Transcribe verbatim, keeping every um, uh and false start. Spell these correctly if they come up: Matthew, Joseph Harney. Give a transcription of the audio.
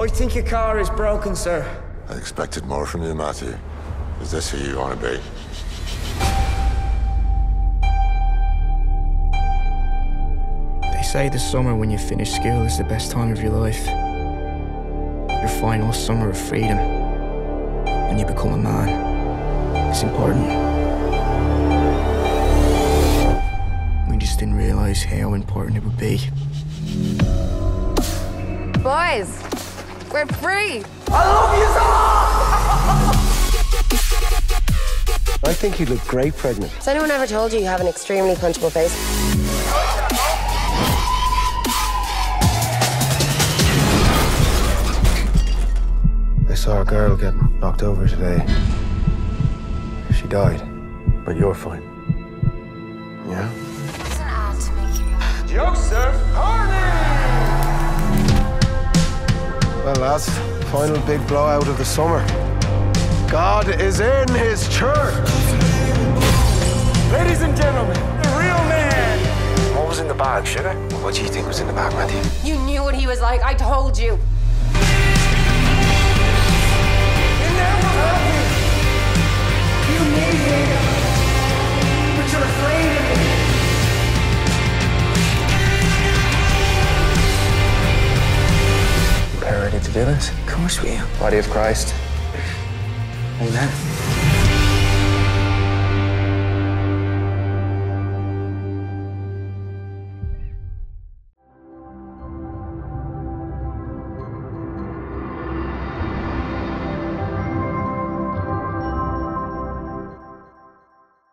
I think your car is broken, sir. I expected more from you, Matthew. Is this who you want to be? They say the summer when you finish school is the best time of your life. Your final summer of freedom. When you become a man, it's important. Didn't realize how important it would be. Boys, we're free. I love you so much! I think you look great pregnant. Has anyone ever told you you have an extremely punchable face? I saw a girl get knocked over today. She died, but you're fine. Yeah? Joseph Harney! Well, lads, final big blowout of the summer. God is in his church! Ladies and gentlemen, the real man! What was in the bag, sugar? What do you think was in the bag, Matthew? You knew what he was like, I told you. In there was happy. You made him, but you're afraid of him. Ready to do this? Of course we are. Body of Christ. Amen.